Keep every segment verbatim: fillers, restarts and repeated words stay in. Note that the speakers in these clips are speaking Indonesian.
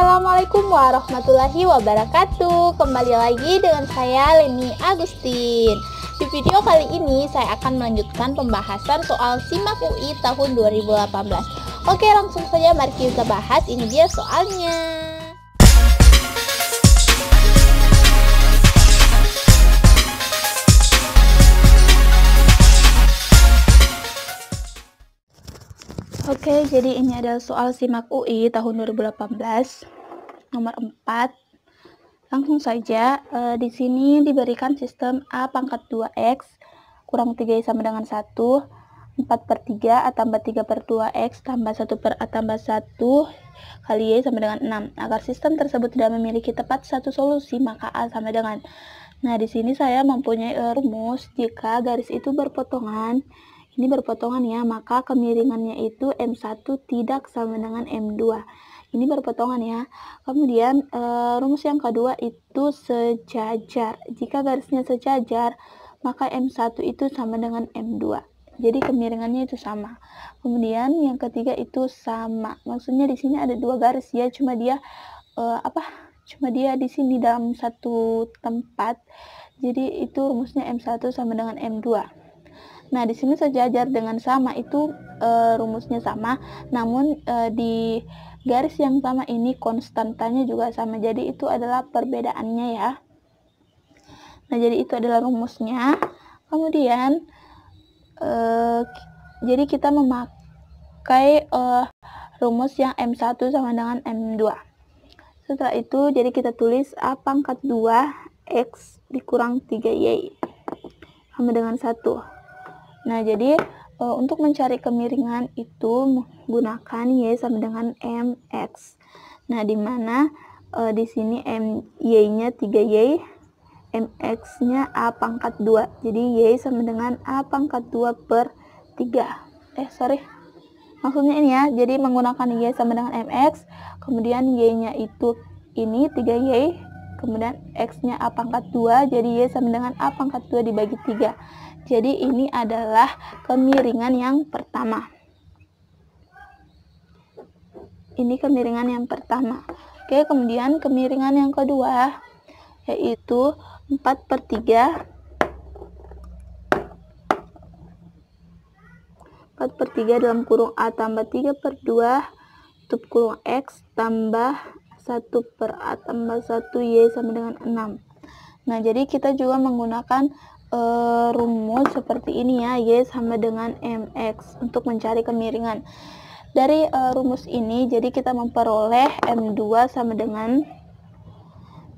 Assalamualaikum warahmatullahi wabarakatuh. Kembali lagi dengan saya Lenny Agustin. Di video kali ini saya akan melanjutkan pembahasan soal Simak U I tahun dua ribu delapan belas. Oke, langsung saja mari kita bahas. Ini dia soalnya. Oke, jadi ini adalah soal Simak U I tahun dua ribu delapan belas nomor empat. Langsung saja, e, di sini diberikan sistem A pangkat dua X kurang tiga sama dengan satu, empat per tiga A tambah tiga per dua X tambah satu per A tambah satu kali Y sama dengan enam. Agar sistem tersebut tidak memiliki tepat satu solusi, maka A sama dengan. Nah, di sini saya mempunyai rumus jika garis itu berpotongan. Ini berpotongan ya, maka kemiringannya itu M satu tidak sama dengan M dua. Ini berpotongan ya. Kemudian e, rumus yang kedua itu sejajar. Jika garisnya sejajar, maka M satu itu sama dengan M dua. Jadi kemiringannya itu sama. Kemudian yang ketiga itu sama. Maksudnya di sini ada dua garis ya, cuma dia e, apa? Cuma dia di sini dalam satu tempat. Jadi itu rumusnya M satu sama dengan M dua. Nah, di sini sejajar dengan sama itu e, rumusnya sama, namun e, di garis yang sama ini konstantanya juga sama, jadi itu adalah perbedaannya ya. Nah, jadi itu adalah rumusnya. Kemudian e, jadi kita memakai e, rumus yang M satu sama dengan M dua. Setelah itu, jadi kita tulis A pangkat dua X dikurang tiga Y sama dengan satu. Nah, jadi e, untuk mencari kemiringan itu menggunakan Y sama dengan M X. Nah, dimana e, di sini Y-nya tiga Y, M X-nya A pangkat dua. Jadi, Y sama dengan A pangkat dua per tiga. Eh, sorry. Maksudnya ini ya, jadi menggunakan Y sama dengan M X, kemudian Y-nya itu ini tiga Y, kemudian X-nya A pangkat dua, jadi Y sama dengan A pangkat dua dibagi tiga. Jadi ini adalah kemiringan yang pertama. Ini kemiringan yang pertama. Oke, kemudian kemiringan yang kedua yaitu empat per tiga. empat per tiga dalam kurung A tambah tiga per dua tutup kurung X tambah satu per A tambah satu Y sama dengan enam. Nah, jadi kita juga menggunakan Uh, rumus seperti ini ya, Y sama dengan M X untuk mencari kemiringan. Dari uh, rumus ini, jadi kita memperoleh M dua sama dengan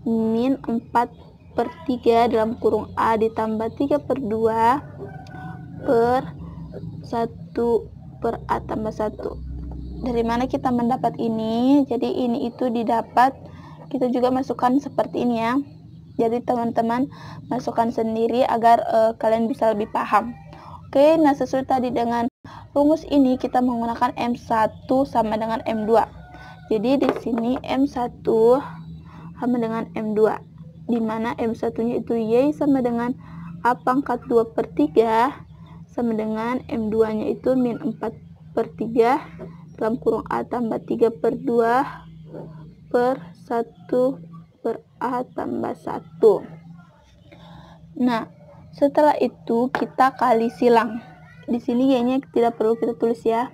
min empat per tiga dalam kurung A ditambah tiga per dua per satu per A tambah satu. Dari mana kita mendapat ini? Jadi ini itu didapat, kita juga masukkan seperti ini ya. Jadi teman-teman masukkan sendiri agar e, kalian bisa lebih paham. Oke, nah sesuai tadi dengan rumus ini kita menggunakan M satu sama dengan M dua. Jadi di sini M satu sama dengan M dua, dimana M satunya itu Y sama dengan A pangkat dua per tiga sama dengan M duanya itu min empat per tiga dalam kurung A tambah tiga per dua per satu per A tambah satu. Nah, setelah itu kita kali silang. Di sini Y-nya tidak perlu kita tulis ya.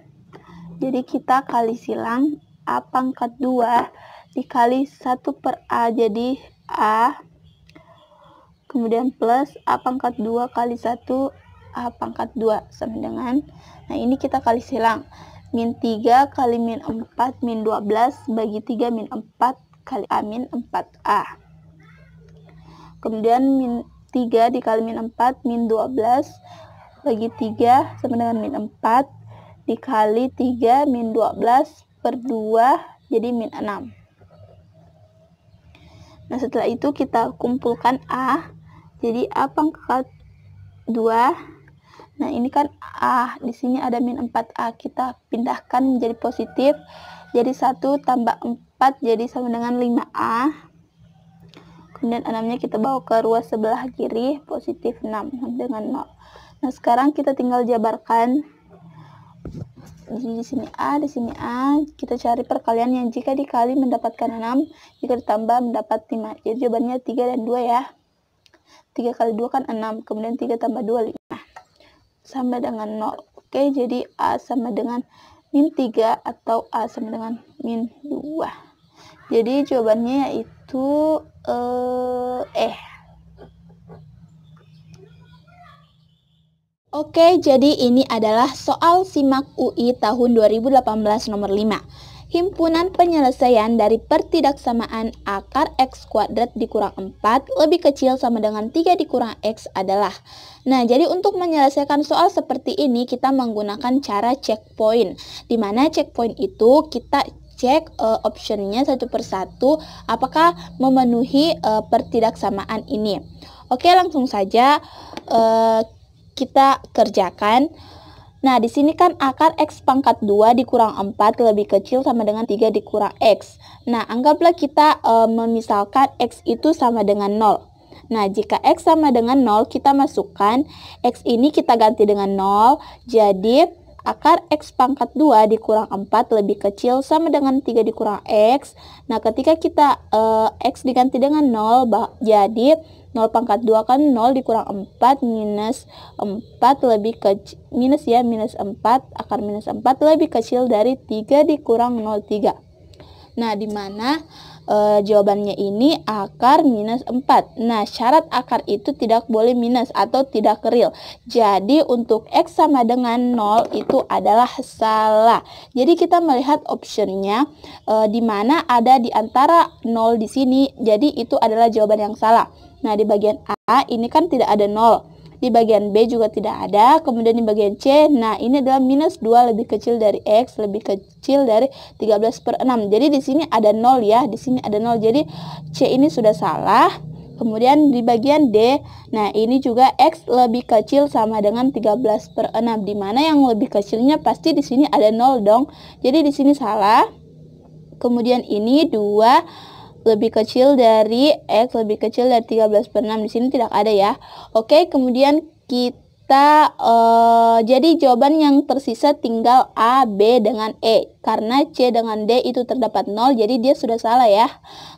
Jadi kita kali silang A pangkat dua dikali satu per A, jadi A. Kemudian plus A pangkat dua kali satu A pangkat dua sama dengan. Nah, ini kita kali silang. Min tiga kali min empat min dua belas bagi tiga min empat kali A min empat A. Kemudian min tiga dikali min empat min dua belas bagi tiga sama dengan min empat dikali tiga min dua belas per dua, jadi min enam. Nah, setelah itu kita kumpulkan A. Jadi A pangkat dua. Nah, ini kan A, di sini ada min empat A, kita pindahkan menjadi positif. Jadi satu tambah empat jadi sama dengan lima A. Kemudian enam-nya kita bawa ke ruas sebelah kiri, positif enam dengan nol. Nah, sekarang kita tinggal jabarkan. Jadi di sini A, di sini A, kita cari perkaliannya. Jika dikali mendapatkan enam, jika ditambah mendapat lima. Jadi jawabannya tiga dan dua ya. tiga kali dua kan enam, kemudian tiga tambah dua, lima. Sama dengan nol. Oke, jadi A sama dengan min tiga atau A sama dengan min dua. Jadi jawabannya yaitu eh, eh. Oke, jadi ini adalah soal Simak U I tahun dua ribu delapan belas nomor lima. Himpunan penyelesaian dari pertidaksamaan akar X kuadrat dikurang empat lebih kecil sama dengan tiga dikurang X adalah. Nah, jadi untuk menyelesaikan soal seperti ini kita menggunakan cara checkpoint. Di mana checkpoint itu kita cek uh, optionnya satu persatu apakah memenuhi uh, pertidaksamaan ini. Oke, langsung saja uh, kita kerjakan. Nah, di sini kan akar X pangkat dua dikurang empat lebih kecil sama dengan tiga dikurang X. Nah, anggaplah kita e, memisalkan X itu sama dengan nol. Nah, jika X sama dengan nol, kita masukkan X ini kita ganti dengan nol. Jadi, akar X pangkat dua dikurang empat lebih kecil sama dengan tiga dikurang X. Nah, ketika kita e, X diganti dengan nol, jadi nol pangkat dua kan nol dikurang empat minus empat lebih kecil, minus ya, minus empat, akar minus empat lebih kecil dari tiga dikurang nol koma tiga. Nah, dimana e, jawabannya ini akar minus empat. Nah, syarat akar itu tidak boleh minus atau tidak real. Jadi, untuk X sama dengan nol itu adalah salah. Jadi, kita melihat optionnya e, dimana ada di antara nol di sini. Jadi, itu adalah jawaban yang salah. Nah, di bagian A ini kan tidak ada nol. Di bagian B juga tidak ada. Kemudian di bagian C, nah ini adalah minus dua lebih kecil dari X, lebih kecil dari tiga belas per enam. Jadi di sini ada nol ya, di sini ada nol. Jadi C ini sudah salah. Kemudian di bagian D, nah ini juga X lebih kecil sama dengan tiga belas per enam. Dimana yang lebih kecilnya pasti di sini ada nol dong. Jadi di sini salah. Kemudian ini dua lebih kecil dari X lebih kecil dari tiga belas per enam, di sini tidak ada ya. Oke, kemudian kita uh, jadi jawaban yang tersisa tinggal A, B dengan E. Karena C dengan D itu terdapat nol, jadi dia sudah salah ya.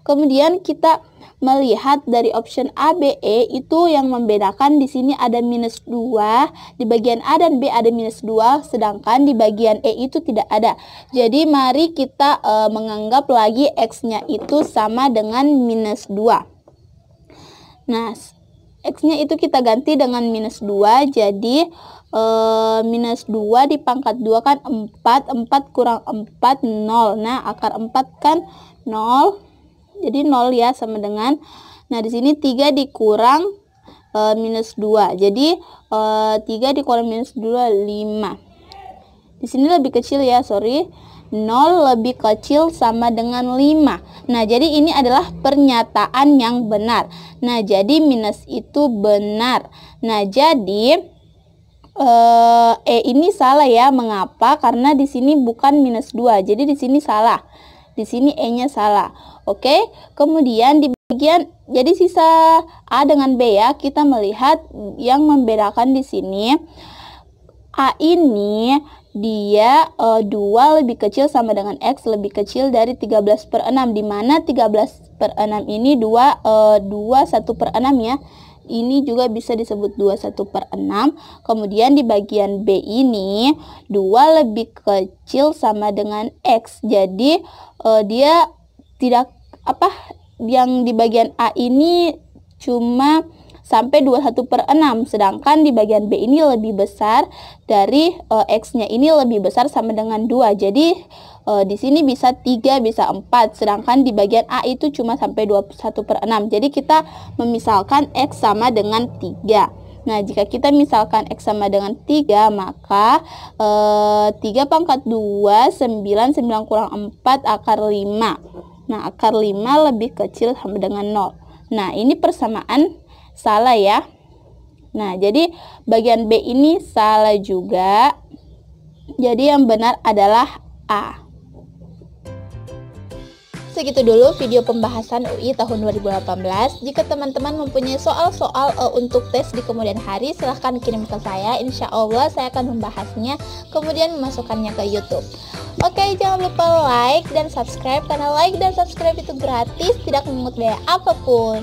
Kemudian kita melihat dari option A, B, E itu yang membedakan di sini ada minus dua, di bagian A dan B ada minus dua, sedangkan di bagian E itu tidak ada. Jadi mari kita e, menganggap lagi X-nya itu sama dengan minus dua. Nah, X-nya itu kita ganti dengan minus dua, jadi e, minus dua di pangkat dua kan empat, empat kurang empat, nol. Nah, akar empat kan nol. Jadi nol ya sama dengan, nah di sini tiga dikurang e, minus dua. Jadi e, tiga dikurang minus dua, lima. Di sini lebih kecil ya, sorry. nol lebih kecil sama dengan lima. Nah, jadi ini adalah pernyataan yang benar. Nah, jadi minus itu benar. Nah, jadi e, E ini salah ya. Mengapa? Karena di sini bukan minus dua. Jadi di sini salah. Di sini E-nya salah. Oke, kemudian di bagian jadi sisa A dengan B ya, kita melihat yang membedakan di sini A ini dia e, dua lebih kecil sama dengan X lebih kecil dari tiga belas per enam, dimana tiga belas per enam ini dua, e, dua satu per enam ya. Ini juga bisa disebut dua puluh satu per enam. Kemudian di bagian B ini dua lebih kecil sama dengan X. Jadi eh, dia tidak apa yang di bagian A ini cuma sampai dua puluh satu per enam. Sedangkan di bagian B ini lebih besar dari eh, X-nya ini lebih besar sama dengan dua. Jadi eh, di sini bisa tiga, bisa empat. Sedangkan di bagian A itu cuma sampai dua puluh satu per enam. Jadi kita memisalkan X sama dengan tiga. Nah, jika kita misalkan X sama dengan tiga, maka eh, tiga pangkat dua, sembilan, sembilan kurang empat, akar lima. Nah, akar lima lebih kecil sama dengan nol. Nah, ini persamaan salah ya. Nah, jadi bagian B ini salah juga. Jadi yang benar adalah A. Segitu dulu video pembahasan U I tahun dua ribu delapan belas. Jika teman-teman mempunyai soal-soal uh, untuk tes di kemudian hari, silahkan kirim ke saya. Insya Allah saya akan membahasnya, kemudian memasukkannya ke YouTube. Oke, jangan lupa like dan subscribe, karena like dan subscribe itu gratis, tidak memungut biaya apapun.